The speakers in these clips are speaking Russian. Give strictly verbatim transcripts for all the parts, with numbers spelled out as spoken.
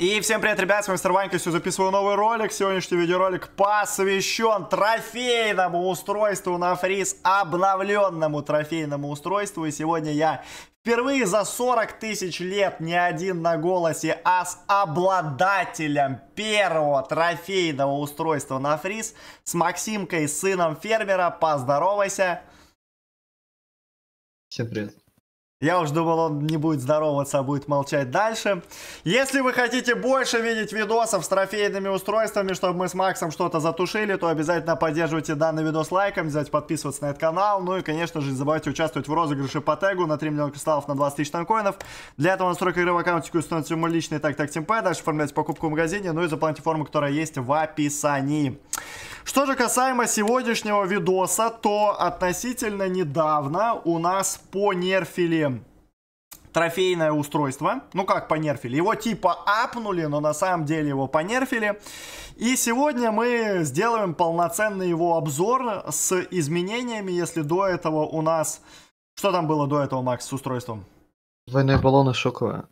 И всем привет, ребят, с вами Стерванько, сегодня записываю новый ролик. Сегодняшний видеоролик посвящен трофейному устройству на фриз, обновленному трофейному устройству. И сегодня я впервые за сорок тысяч лет не один на голосе, а с обладателем первого трофейного устройства на фриз, с Максимкой, сыном фермера. Поздоровайся. Всем привет. Я уж думал, он не будет здороваться, а будет молчать дальше. Если вы хотите больше видеть видосов с трофейными устройствами, чтобы мы с Максом что-то затушили, то обязательно поддерживайте данный видос лайком, обязательно подписываться на этот канал. Ну и, конечно же, не забывайте участвовать в розыгрыше по тегу на три миллиона кристаллов на двадцать тысяч танкоинов. Для этого настройка игры в аккаунтике установите мой личный так-так teamp, дальше оформляйте покупку в магазине, ну и заполните форму, которая есть в описании. Что же касаемо сегодняшнего видоса, то относительно недавно у нас понерфили трофейное устройство. Ну как понерфили? Его типа апнули, но на самом деле его понерфили. И сегодня мы сделаем полноценный его обзор с изменениями, если до этого у нас... Что там было до этого, Макс, с устройством? Двойные баллоны, шоковые.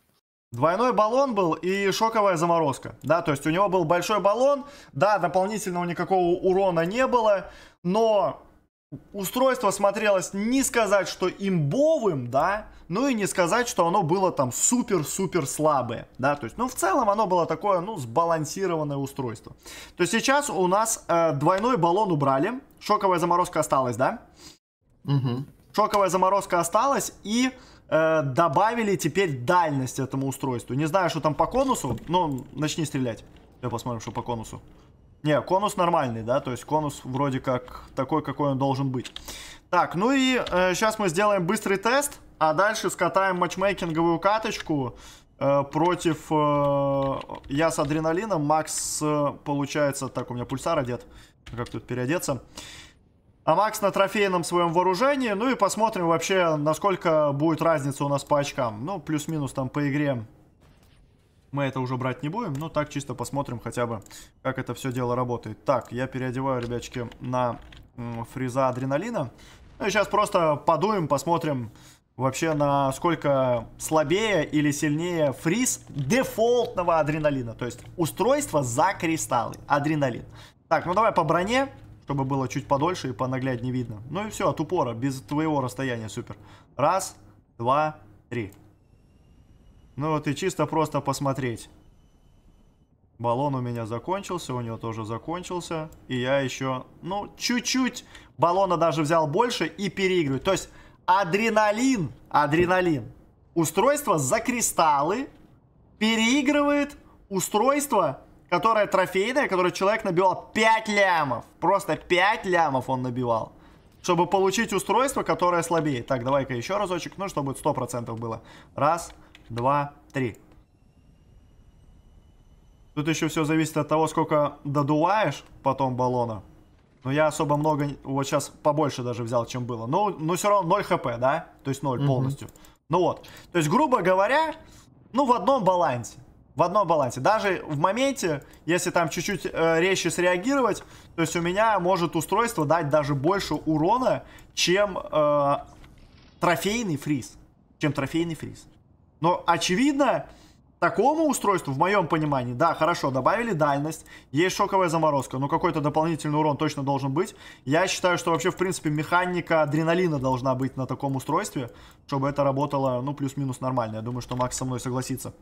Двойной баллон был и шоковая заморозка, да, то есть у него был большой баллон, да, дополнительного никакого урона не было, но устройство смотрелось не сказать, что имбовым, да, ну и не сказать, что оно было там супер-супер слабое, да, то есть, ну, в целом оно было такое, ну, сбалансированное устройство. То есть сейчас у нас э, двойной баллон убрали, шоковая заморозка осталась, да? Угу. Шоковая заморозка осталась и... добавили теперь дальность этому устройству. Не знаю, что там по конусу, но начни стрелять. Давай посмотрим, что по конусу. Не, конус нормальный, да, то есть конус вроде как такой, какой он должен быть. Так, ну и э, сейчас мы сделаем быстрый тест, а дальше скатаем матчмейкинговую каточку э, против... Э, я с адреналином, Макс э, получается... Так, у меня пульсар одет, как тут переодеться. А Макс на трофейном своем вооружении. Ну и посмотрим вообще, насколько будет разница у нас по очкам. Ну, плюс-минус там по игре мы это уже брать не будем. Ну, так чисто посмотрим хотя бы, как это все дело работает. Так, я переодеваю, ребячки, на фриза адреналина. Ну и сейчас просто подуем, посмотрим вообще, насколько слабее или сильнее фриз дефолтного адреналина. То есть устройство за кристаллы. Адреналин. Так, ну давай по броне, чтобы было чуть подольше и понагляднее видно. Ну и все, от упора, без твоего расстояния, супер. Раз, два, три. Ну вот и чисто просто посмотреть. Баллон у меня закончился, у него тоже закончился. И я еще, ну, чуть-чуть баллона даже взял больше и переигрываю. То есть адреналин, адреналин, устройство за кристаллы переигрывает устройство... которая трофейная, которую человек набивал пять лямов. Просто пять лямов он набивал, чтобы получить устройство, которое слабее. Так, давай-ка еще разочек, ну, чтобы сто процентов было. Раз, два, три. Тут еще все зависит от того, сколько додуваешь потом баллона. Но я особо много... Вот сейчас побольше даже взял, чем было. Но, но все равно ноль хп, да? То есть ноль [S2] Mm-hmm. [S1] Полностью. Ну вот. То есть, грубо говоря, ну, в одном балансе. В одном балансе. Даже в моменте, если там чуть-чуть э, резче среагировать, то есть у меня может устройство дать даже больше урона, чем э, трофейный фриз. Чем трофейный фриз. Но, очевидно, такому устройству, в моем понимании, да, хорошо, добавили дальность, есть шоковая заморозка, но какой-то дополнительный урон точно должен быть. Я считаю, что вообще, в принципе, механика адреналина должна быть на таком устройстве, чтобы это работало, ну, плюс-минус нормально. Я думаю, что Макс со мной согласится.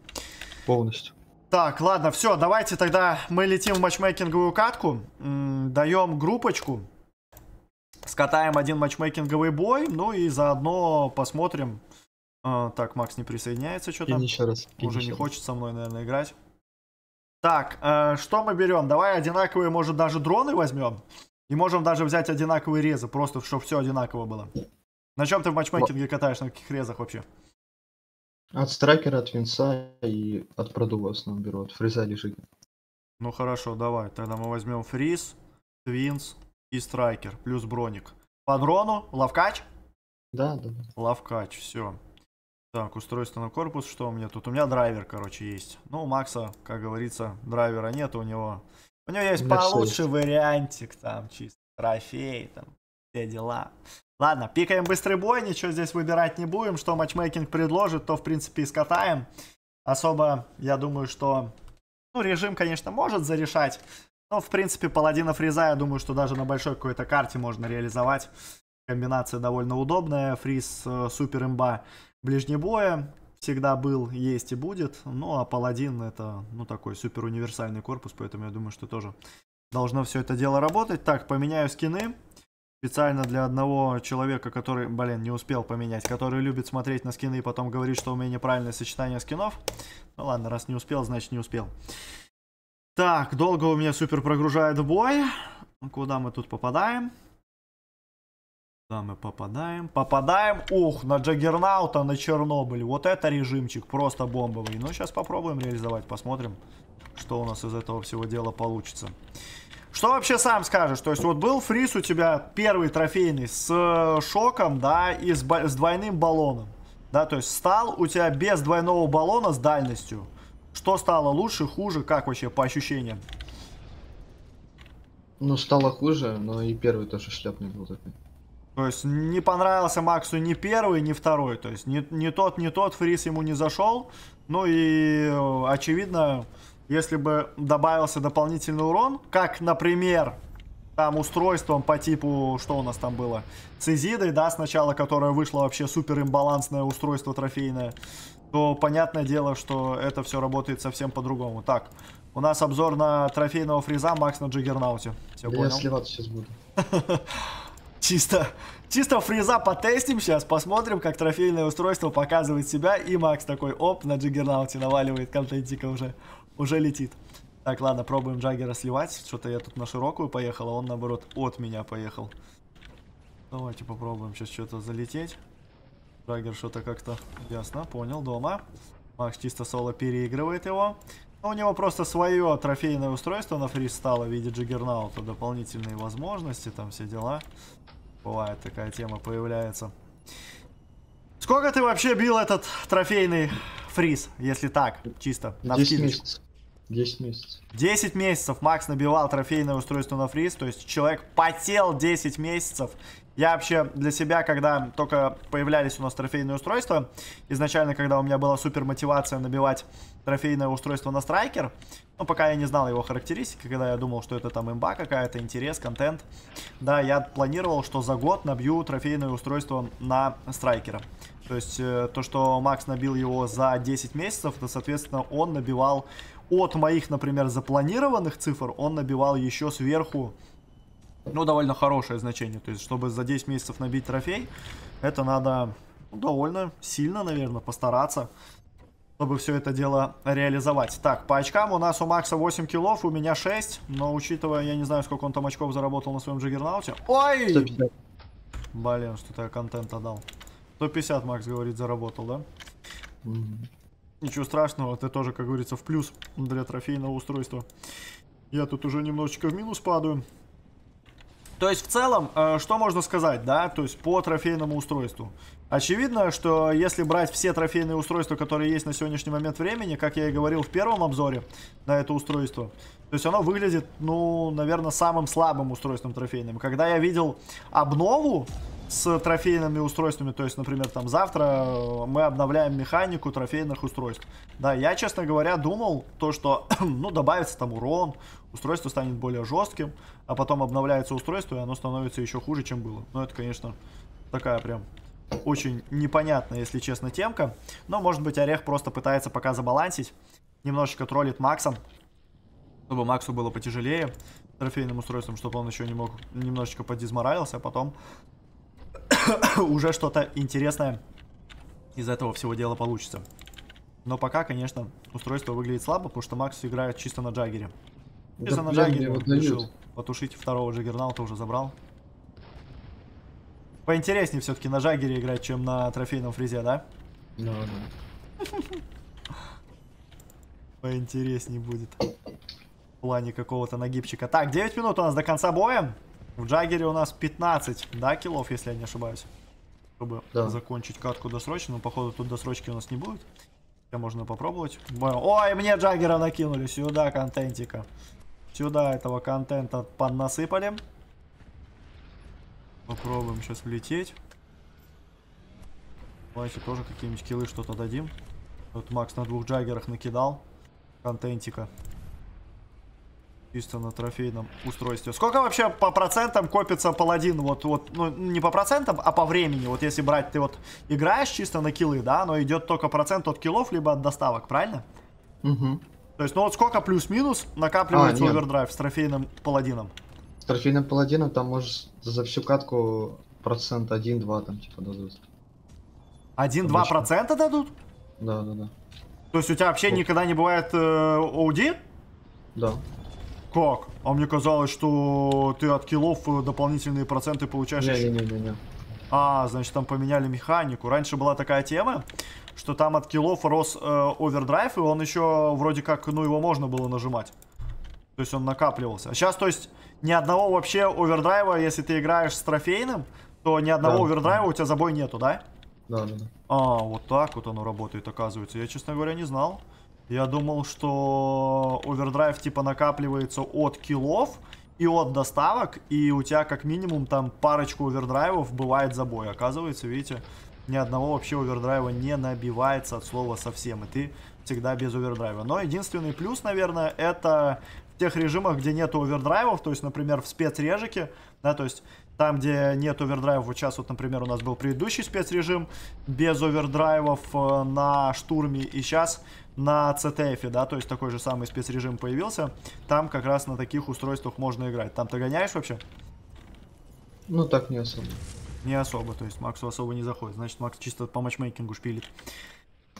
Полностью. Так, ладно, все, давайте тогда мы летим в матчмейкинговую катку. М-м, даем группочку. Скатаем один матчмейкинговый бой. Ну и заодно посмотрим. А, так, Макс не присоединяется, что там. Еще раз. Уже не хочет со мной, наверное, играть. Так, э, что мы берем? Давай одинаковые, может, даже дроны возьмем. И можем даже взять одинаковые резы, просто чтобы все одинаково было. На чем ты в матчмейкинге катаешь, на каких резах вообще? От страйкера, от винца и от продува в основном беру, от фриза лежит. Ну хорошо, давай, тогда мы возьмем фриз, твинс и страйкер, плюс броник. По дрону, ловкач? Да, да. Ловкач, все. Так, устройство на корпус, что у меня тут? У меня драйвер, короче, есть. Ну, у Макса, как говорится, драйвера нет, у него... У него есть получше вариантик, там, чисто, трофей, там, все дела. Ладно, пикаем быстрый бой, ничего здесь выбирать не будем. Что матчмейкинг предложит, то, в принципе, и скатаем. Особо, я думаю, что Ну, режим, конечно, может зарешать. Но, в принципе, паладина Фриза, я думаю, что даже на большой какой-то карте можно реализовать. Комбинация довольно удобная. Фриз, э, супер имба ближнебоя. Всегда был, есть и будет. Ну, а паладин это, ну, такой супер универсальный корпус. Поэтому я думаю, что тоже должно все это дело работать. Так, поменяю скины. Специально для одного человека, который, блин, не успел поменять, который любит смотреть на скины и потом говорит, что у меня неправильное сочетание скинов. Ну ладно, раз не успел, значит не успел. Так, долго у меня супер прогружает бой. Куда мы тут попадаем? Куда мы попадаем? Попадаем, ух, на Джаггернаута, на Чернобыль. Вот это режимчик, просто бомбовый. Ну, сейчас попробуем реализовать, посмотрим, что у нас из этого всего дела получится. Что вообще сам скажешь? То есть вот был фриз у тебя первый трофейный с шоком, да, и с, с двойным баллоном. Да, то есть стал у тебя без двойного баллона с дальностью. Что стало лучше, хуже, как вообще по ощущениям? Ну, стало хуже, но и первый тоже шляпный был такой. То есть не понравился Максу ни первый, ни второй. То есть ни, ни тот, ни тот фриз ему не зашел. Ну и очевидно... Если бы добавился дополнительный урон, как, например, там устройством по типу, что у нас там было, с Изидой, да, сначала, которая вышла вообще супер имбалансное устройство трофейное, то понятное дело, что это все работает совсем по-другому. Так, у нас обзор на трофейного фриза, Макс на Джаггернауте. Все, да, понял? Я сливаться сейчас буду. Чисто, чисто фриза потестим сейчас, посмотрим, как трофейное устройство показывает себя. И Макс такой, оп, на Джаггернауте наваливает контентика уже. Уже летит. Так, ладно, пробуем Джаггера сливать. Что-то я тут на широкую поехал, а он, наоборот, от меня поехал. Давайте попробуем сейчас что-то залететь. Джаггер что-то как-то... Ясно, понял, дома. Макс чисто соло переигрывает его. Но у него просто свое трофейное устройство на фриз стало в виде Джаггернаута. Дополнительные возможности, там все дела. Бывает, такая тема появляется. Сколько ты вообще бил этот трофейный фриз, если так, чисто, на вскидочку? десять месяцев. десять месяцев Макс набивал трофейное устройство на фриз, то есть человек потел десять месяцев. Я вообще для себя, когда только появлялись у нас трофейные устройства, изначально, когда у меня была супер мотивация набивать трофейное устройство на страйкер, но пока я не знал его характеристики, когда я думал, что это там имба какая-то, интерес, контент, да, я планировал, что за год набью трофейное устройство на страйкера. То есть то, что Макс набил его за десять месяцев, то, соответственно, он набивал от моих, например, запланированных цифр, он набивал еще сверху, ну, довольно хорошее значение. То есть, чтобы за десять месяцев набить трофей, это надо, ну, довольно сильно, наверное, постараться, чтобы все это дело реализовать. Так, по очкам у нас у Макса восемь киллов, у меня шесть, но учитывая, я не знаю, сколько он там очков заработал на своем Джаггернауте. Ой! сто пятьдесят. Блин, что-то я контент отдал. сто пятьдесят, Макс говорит, заработал, да? Mm-hmm. Ничего страшного, ты тоже, как говорится, в плюс для трофейного устройства. Я тут уже немножечко в минус падаю. То есть, в целом, э, что можно сказать, да? То есть, по трофейному устройству. Очевидно, что если брать все трофейные устройства, которые есть на сегодняшний момент времени, как я и говорил в первом обзоре на это устройство, то есть оно выглядит, ну, наверное, самым слабым устройством трофейным. Когда я видел обнову с трофейными устройствами, то есть, например, там завтра мы обновляем механику трофейных устройств. Да, я, честно говоря, думал то, что, ну, добавится там урон, устройство станет более жестким, а потом обновляется устройство, и оно становится еще хуже, чем было. Но это, конечно, такая прям очень непонятная, если честно, темка. Но, может быть, Орех просто пытается пока забалансить, немножечко троллит Максом, чтобы Максу было потяжелее трофейным устройством, чтобы он еще не мог, немножечко подизморалился, а потом уже что-то интересное из этого всего дела получится. Но пока, конечно, устройство выглядит слабо, потому что Макс играет чисто на Джаггере. Чисто да, на Джаггере решил потушить второго Джаггернаута, уже забрал. Поинтереснее все-таки на Джаггере играть, чем на трофейном фризе, да? Да, да. Поинтереснее будет в плане какого-то нагибчика. Так, девять минут у нас до конца боя. В Джаггере у нас пятнадцать, да, киллов, если я не ошибаюсь. Чтобы да. закончить катку досрочно. Но, походу, тут досрочки у нас не будет. Сейчас можно попробовать. Ой, мне Джаггера накинули. Сюда контентика. Сюда этого контента поднасыпали. Попробуем сейчас влететь. Давайте тоже какие-нибудь киллы что-то дадим. Вот Макс на двух Джаггерах накидал контентика. Чисто на трофейном устройстве. Сколько вообще по процентам копится паладин? Вот, вот, ну, не по процентам, а по времени. Вот если брать, ты вот играешь чисто на киллы, да, но идет только процент от киллов, либо от доставок, правильно? Угу. То есть, ну вот сколько плюс-минус накапливается а, овердрайв с трофейным паладином? С трофейным паладином там можешь за всю катку процент один-два там типа дадут. один-два процента дадут? Да, да, да. То есть у тебя вообще вот. Никогда не бывает оуди? Э, да. Как? А мне казалось, что ты от киллов дополнительные проценты получаешь. Не-не-не-не. А, значит, там поменяли механику. Раньше была такая тема, что там от киллов рос э, овердрайв, и он еще вроде как, ну, его можно было нажимать. То есть он накапливался. А сейчас, то есть, ни одного вообще овердрайва, если ты играешь с трофейным, то ни одного да, овердрайва да. у тебя за бой нету, да? Да, да, да. А, вот так вот оно работает, оказывается. Я, честно говоря, не знал. Я думал, что овердрайв типа накапливается от киллов и от доставок, и у тебя как минимум там парочку овердрайвов бывает за бой. Оказывается, видите, ни одного вообще овердрайва не набивается от слова совсем, и ты всегда без овердрайва. Но единственный плюс, наверное, это в тех режимах, где нет овердрайвов, то есть, например, в спецрежике, да, то есть там, где нет овердрайвов, вот сейчас вот, например, у нас был предыдущий спецрежим без овердрайвов на штурме, и сейчас на цэ тэ эф, да, то есть такой же самый спецрежим появился, там как раз на таких устройствах можно играть. Там ты гоняешь вообще? Ну так не особо. Не особо, то есть Максу особо не заходит, значит Макс чисто по матчмейкингу шпилит.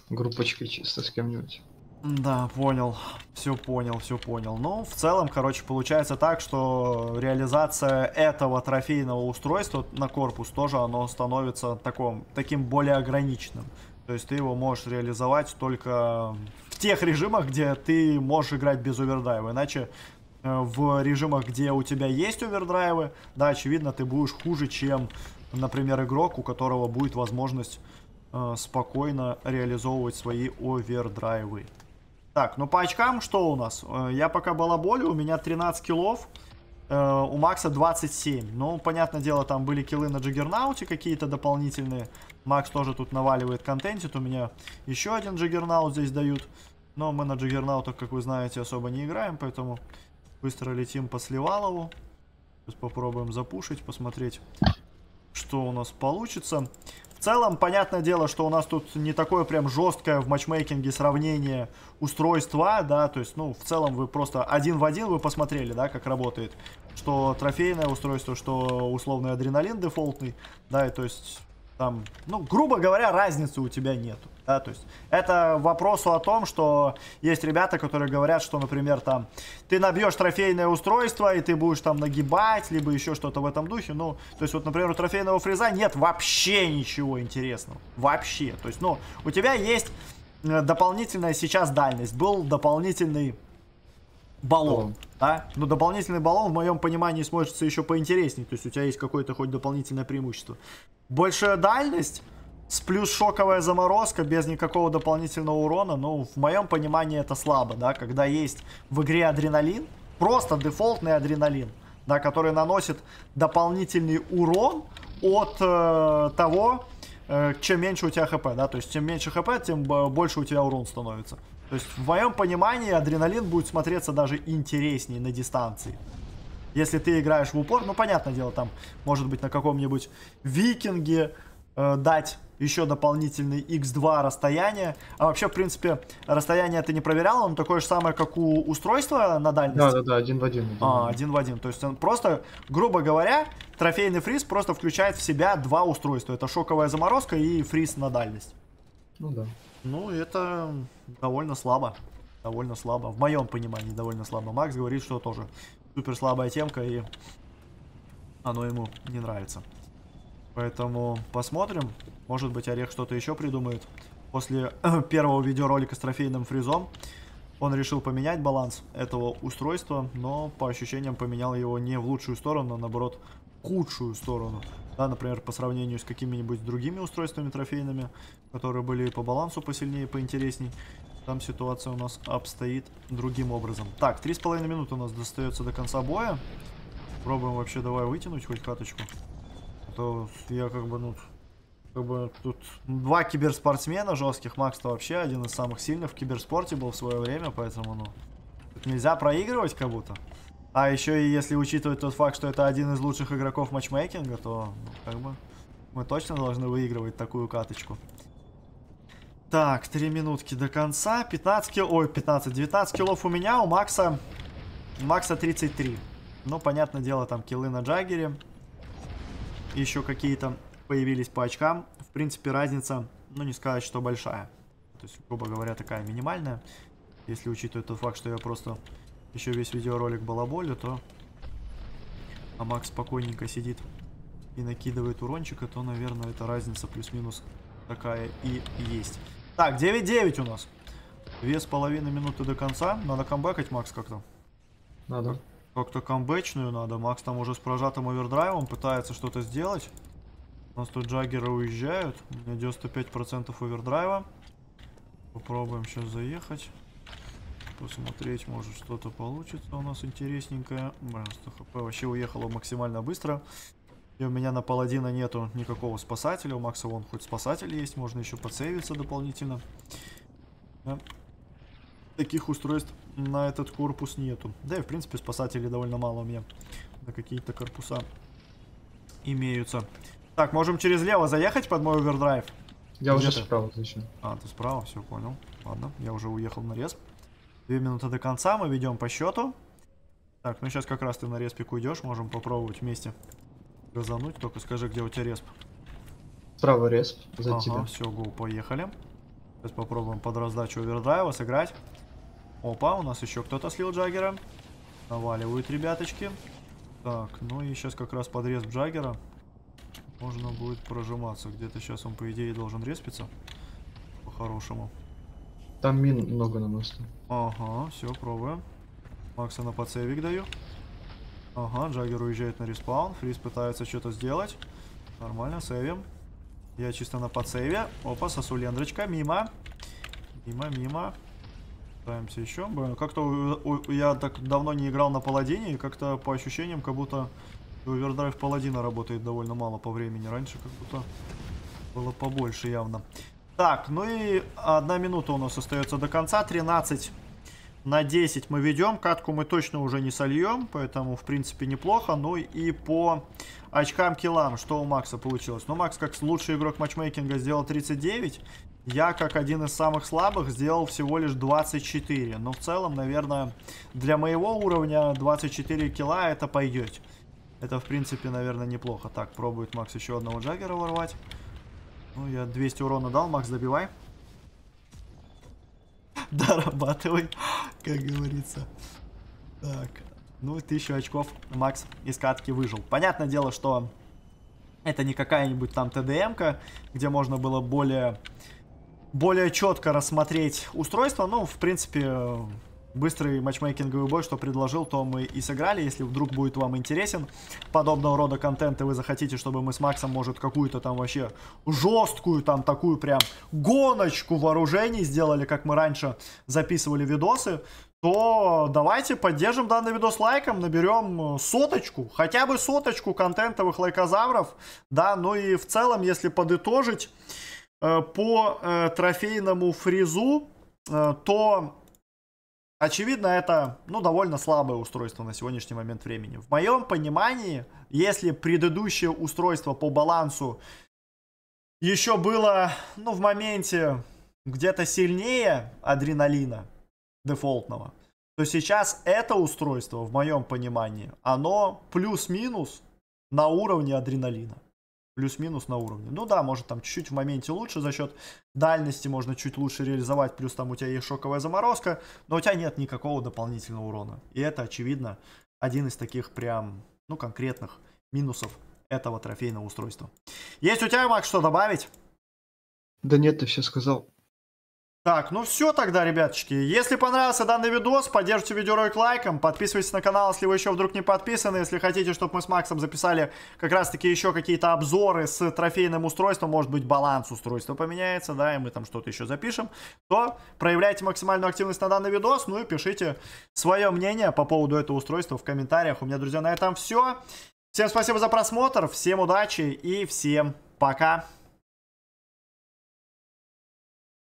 Группочкой чисто с кем-нибудь. Да, понял, все понял, все понял. Ну, в целом, короче, получается так, что реализация этого трофейного устройства на корпус тоже, оно становится таком, таким более ограниченным. То есть ты его можешь реализовать только в тех режимах, где ты можешь играть без овердрайва. Иначе в режимах, где у тебя есть овердрайвы, да, очевидно, ты будешь хуже, чем, например, игрок, у которого будет возможность э, спокойно реализовывать свои овердрайвы. Так, ну по очкам что у нас? Я пока балаболю, у меня тринадцать киллов, э, у Макса двадцать семь. Ну, понятное дело, там были киллы на Джиггернауте какие-то дополнительные. Макс тоже тут наваливает контентит, у меня еще один Джиггернаут здесь дают. Но мы на Джиггернаутах, как вы знаете, особо не играем, поэтому быстро летим по Сливалову. Сейчас попробуем запушить, посмотреть, что у нас получится. В целом, понятное дело, что у нас тут не такое прям жесткое в матчмейкинге сравнение устройства, да, то есть, ну, в целом вы просто один в один вы посмотрели, да, как работает, что трофейное устройство, что условный адреналин дефолтный, да, и то есть там, ну, грубо говоря, разницы у тебя нету, да, то есть это вопрос о том, что есть ребята, которые говорят, что, например, там, ты набьешь трофейное устройство, и ты будешь там нагибать, либо еще что-то в этом духе, ну, то есть, вот, например, у трофейного фриза нет вообще ничего интересного, вообще, то есть, ну, у тебя есть дополнительная сейчас дальность, был дополнительный баллон, да, но дополнительный баллон, в моем понимании, смотрится еще поинтереснее, то есть, у тебя есть какое-то хоть дополнительное преимущество. Большая дальность, с плюс шоковая заморозка, без никакого дополнительного урона, ну, в моем понимании это слабо, да, когда есть в игре адреналин, просто дефолтный адреналин, да, который наносит дополнительный урон от э, того, э, чем меньше у тебя хп, да, то есть чем меньше хп, тем больше у тебя урон становится. То есть в моем понимании адреналин будет смотреться даже интереснее на дистанции. Если ты играешь в упор, ну, понятное дело, там, может быть, на каком-нибудь викинге э, дать еще дополнительный икс два расстояние. А вообще, в принципе, расстояние ты не проверял, он такое же самое, как у устройства на дальность? Да, да, да, один в один. один а, один в один. То есть он просто, грубо говоря, трофейный фриз просто включает в себя два устройства. Это шоковая заморозка и фриз на дальность. Ну, да. Ну, это довольно слабо. Довольно слабо. В моем понимании довольно слабо. Макс говорит, что тоже супер слабая темка, и оно ему не нравится. Поэтому посмотрим. Может быть, Орех что-то еще придумает. После первого видеоролика с трофейным фризом он решил поменять баланс этого устройства, но по ощущениям поменял его не в лучшую сторону, а наоборот в худшую сторону. Да, например, по сравнению с какими-нибудь другими устройствами трофейными, которые были по балансу посильнее, поинтересней. Там ситуация у нас обстоит другим образом. Так, три с половиной минуты у нас достается до конца боя. Пробуем вообще давай вытянуть хоть каточку. А то я как бы, ну, как бы тут два киберспортсмена жестких. Макс-то вообще один из самых сильных в киберспорте был в свое время, поэтому, ну, Нельзя проигрывать как будто. А еще и если учитывать тот факт, что это один из лучших игроков матчмейкинга, то ну, как бы мы точно должны выигрывать такую каточку. Так, три минутки до конца. пятнадцать килов, ой, пятнадцать, девятнадцать килов у меня, у Макса, у Макса тридцать три. Ну, понятное дело, там киллы на джаггере. Еще какие-то появились по очкам. В принципе, разница, ну, не сказать, что большая. То есть, грубо говоря, такая минимальная. Если учитывать тот факт, что я просто еще весь видеоролик балаболю, то... А Макс спокойненько сидит и накидывает урончика, то, наверное, эта разница плюс-минус такая и есть. Так, девять девять у нас. Две с половиной минуты до конца. Надо камбэкать, Макс, как-то. Надо. Как-то камбэчную надо. Макс там уже с прожатым овердрайвом пытается что-то сделать. У нас тут джаггеры уезжают. У меня девяносто пять процентов овердрайва. Попробуем сейчас заехать. Посмотреть, может, что-то получится у нас интересненькое. Блин, сто хп вообще уехало максимально быстро. И у меня на паладина нету никакого спасателя. У Макса вон хоть спасатель есть. Можно еще подсейвиться дополнительно. Да. Таких устройств на этот корпус нету. Да и в принципе спасателей довольно мало у меня. На какие-то корпуса имеются. Так, можем через лево заехать под мой овердрайв. Я Где уже ты? справа отвечу. А, ты справа, все, понял. Ладно, я уже уехал на респ. Две минуты до конца, мы ведем по счету. Так, ну сейчас как раз ты на респик уйдешь. Можем попробовать вместе газануть. Только скажи, где у тебя респ. Справа респ, за ага, тебя. Все, гоу, поехали. Сейчас попробуем под раздачу овердрайва сыграть. Опа, у нас еще кто-то слил джаггера. Наваливают ребяточки. Так, ну и сейчас как раз под респ джаггера можно будет прожиматься. Где-то сейчас он, по идее, должен респиться. По-хорошему. Там мин много на мосту. Ага, все, пробуем. Макса на подсейвик даю. Ага, джаггер уезжает на респаун. Фриз пытается что-то сделать. Нормально, сейвим. Я чисто на подсейве. Опа, сосулендрочка, мимо. Мимо, мимо. Пытаемся еще. Как-то я так давно не играл на паладине, и как-то по ощущениям, как будто овердрайв паладина работает довольно мало по времени. Раньше как будто было побольше явно. Так, ну и одна минута у нас остается до конца. тринадцать на десять мы ведем. Катку мы точно уже не сольем, поэтому в принципе неплохо. Ну и по очкам киллам, что у Макса получилось. Ну, Макс как лучший игрок матчмейкинга сделал тридцать девять. Я, как один из самых слабых, сделал всего лишь двадцать четыре. Но в целом, наверное, для моего уровня двадцать четыре килла это пойдет. Это, в принципе, наверное, неплохо. Так, пробует Макс еще одного джаггера ворвать. Ну, я двести урона дал. Макс, добивай. Дорабатывай, как говорится. Так, ну, тысячу очков Макс из катки выжил. Понятное дело, что это не какая-нибудь там тэ дэ эм-ка, где можно было более... более четко рассмотреть устройство. Ну, в принципе, быстрый матчмейкинговый бой, что предложил, то мы и сыграли. Если вдруг будет вам интересен подобного рода контент, и вы захотите, чтобы мы с Максом, может, какую-то там вообще жесткую, там такую прям гоночку вооружений сделали, как мы раньше записывали видосы, то давайте поддержим данный видос лайком, наберем соточку, хотя бы соточку контентовых лайкозавров. Да, ну и в целом, если подытожить, по э, трофейному фризу, э, то, очевидно, это, ну, довольно слабое устройство на сегодняшний момент времени. В моем понимании, если предыдущее устройство по балансу еще было, ну, в моменте где-то сильнее адреналина дефолтного, то сейчас это устройство, в моем понимании, оно плюс-минус на уровне адреналина. Плюс-минус на уровне. Ну да, может там чуть-чуть в моменте лучше за счет дальности, можно чуть лучше реализовать, плюс там у тебя есть шоковая заморозка, но у тебя нет никакого дополнительного урона. И это, очевидно, один из таких прям, ну, конкретных минусов этого трофейного устройства. Есть у тебя, Макс, что добавить? Да нет, ты все сказал. Так, ну все тогда, ребяточки. Если понравился данный видос, поддержите видеоролик лайком, подписывайтесь на канал, если вы еще вдруг не подписаны. Если хотите, чтобы мы с Максом записали как раз-таки еще какие-то обзоры с трофейным устройством, может быть, баланс устройства поменяется, да, и мы там что-то еще запишем, то проявляйте максимальную активность на данный видос, ну и пишите свое мнение по поводу этого устройства в комментариях. У меня, друзья, на этом все. Всем спасибо за просмотр, всем удачи и всем пока.